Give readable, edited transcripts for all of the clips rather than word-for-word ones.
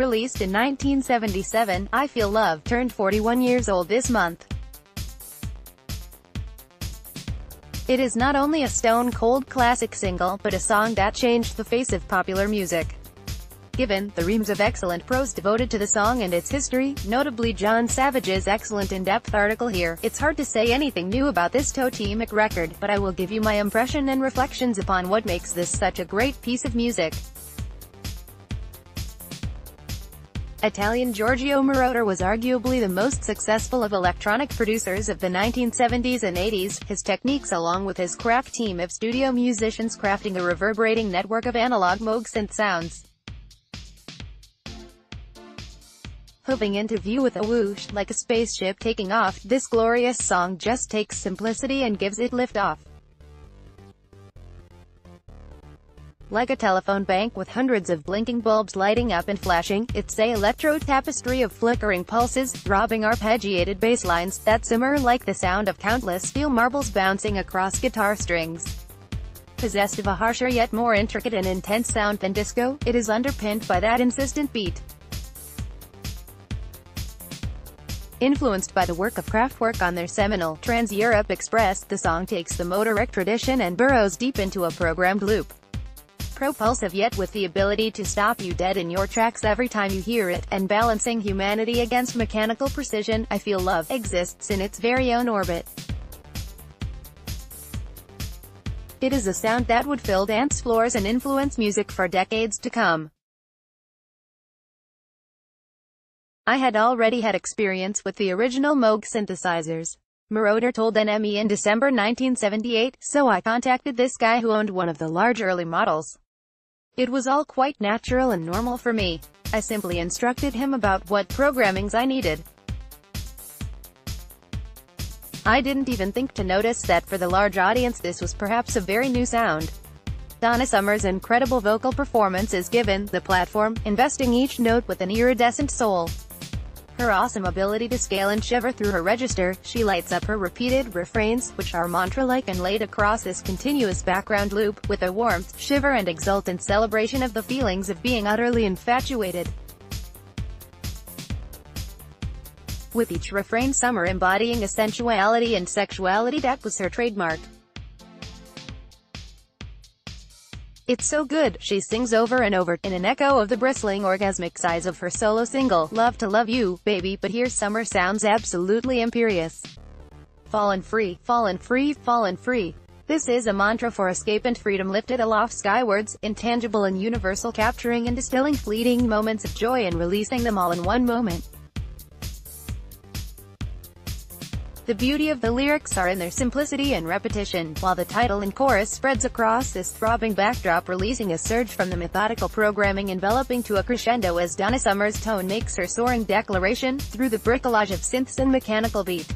Released in 1977, I Feel Love turned 41 years old this month. It is not only a stone-cold classic single, but a song that changed the face of popular music. Given the reams of excellent prose devoted to the song and its history, notably John Savage's excellent in-depth article here, it's hard to say anything new about this totemic record, but I will give you my impression and reflections upon what makes this such a great piece of music. Italian Giorgio Moroder was arguably the most successful of electronic producers of the 1970s and 80s, his techniques along with his craft team of studio musicians crafting a reverberating network of analog Moog synth sounds. Moving into view with a whoosh, like a spaceship taking off, this glorious song just takes simplicity and gives it liftoff. Like a telephone bank with hundreds of blinking bulbs lighting up and flashing, it's a electro-tapestry of flickering pulses, throbbing arpeggiated bass lines that simmer like the sound of countless steel marbles bouncing across guitar strings. Possessed of a harsher yet more intricate and intense sound than disco, it is underpinned by that insistent beat. Influenced by the work of Kraftwerk on their seminal Trans Europe Express, the song takes the motoric tradition and burrows deep into a programmed loop. Propulsive yet with the ability to stop you dead in your tracks every time you hear it, and balancing humanity against mechanical precision, I Feel Love exists in its very own orbit. It is a sound that would fill dance floors and influence music for decades to come. I had already had experience with the original Moog synthesizers, Moroder told NME in December 1978, so I contacted this guy who owned one of the large early models. It was all quite natural and normal for me. I simply instructed him about what programmings I needed. I didn't even think to notice that for the large audience this was perhaps a very new sound. Donna Summer's incredible vocal performance is given the platform, investing each note with an iridescent soul. Her awesome ability to scale and shiver through her register, she lights up her repeated refrains, which are mantra-like and laid across this continuous background loop, with a warmth, shiver and exultant celebration of the feelings of being utterly infatuated. With each refrain Summer embodying a sensuality and sexuality that was her trademark. It's so good, she sings over and over, in an echo of the bristling orgasmic sighs of her solo single, Love to Love You, Baby, but here Summer sounds absolutely imperious. Fallen free, fallen free, fallen free. This is a mantra for escape and freedom lifted aloft skywards, intangible and universal, capturing and distilling fleeting moments of joy and releasing them all in one moment. The beauty of the lyrics are in their simplicity and repetition, while the title and chorus spreads across this throbbing backdrop, releasing a surge from the methodical programming, enveloping to a crescendo as Donna Summer's tone makes her soaring declaration, through the bricolage of synths and mechanical beat.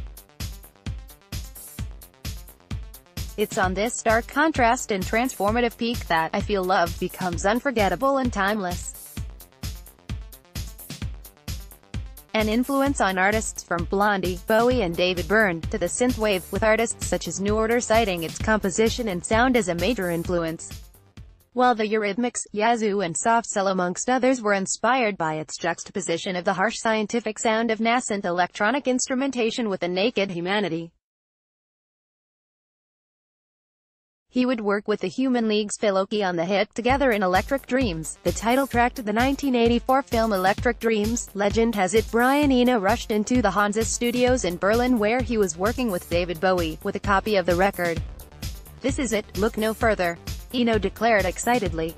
It's on this stark contrast and transformative peak that I Feel Love becomes unforgettable and timeless. An influence on artists from Blondie, Bowie and David Byrne, to the synthwave, with artists such as New Order citing its composition and sound as a major influence. While the Eurythmics, Yazoo and Soft Cell amongst others were inspired by its juxtaposition of the harsh scientific sound of nascent electronic instrumentation with a naked humanity. He would work with the Human League's Phil Oakey on the hit Together in Electric Dreams, the title track to the 1984 film Electric Dreams. Legend has it Brian Eno rushed into the Hansa studios in Berlin where he was working with David Bowie, with a copy of the record. "This is it, look no further," Eno declared excitedly.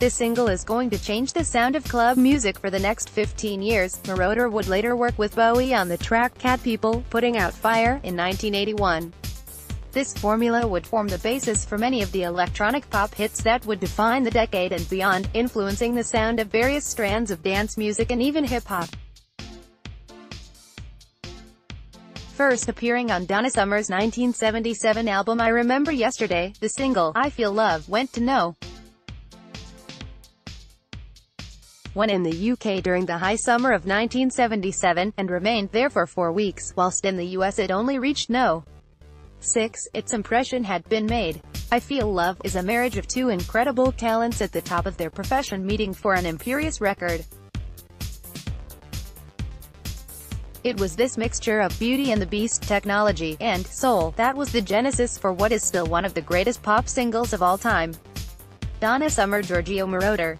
"This single is going to change the sound of club music for the next 15 years. Moroder would later work with Bowie on the track Cat People, Putting Out Fire, in 1981. This formula would form the basis for many of the electronic pop hits that would define the decade and beyond, influencing the sound of various strands of dance music and even hip-hop. First appearing on Donna Summer's 1977 album I Remember Yesterday, the single, I Feel Love, went to No. 1 in the UK during the high summer of 1977, and remained there for 4 weeks, whilst in the US it only reached No. 6, its impression had been made. I Feel Love is a marriage of two incredible talents at the top of their profession meeting for an imperious record. It was this mixture of Beauty and the Beast, technology, and soul that was the genesis for what is still one of the greatest pop singles of all time. Donna Summer, Giorgio Moroder,